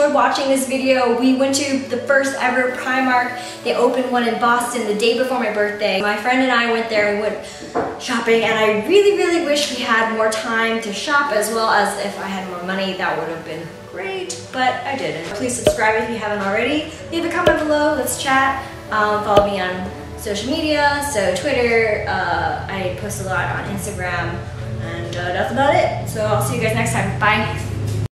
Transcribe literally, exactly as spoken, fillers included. enjoyed watching this video. We went to the first ever Primark. They opened one in Boston the day before my birthday. My friend and I went there, we went shopping, and I really, really wish we had more time to shop, as well as if I had more money, that would have been great, but I didn't. Please subscribe if you haven't already. Leave a comment below, let's chat. Um, follow me on social media, so Twitter, uh, I post a lot on Instagram, and uh, that's about it. So I'll see you guys next time, bye.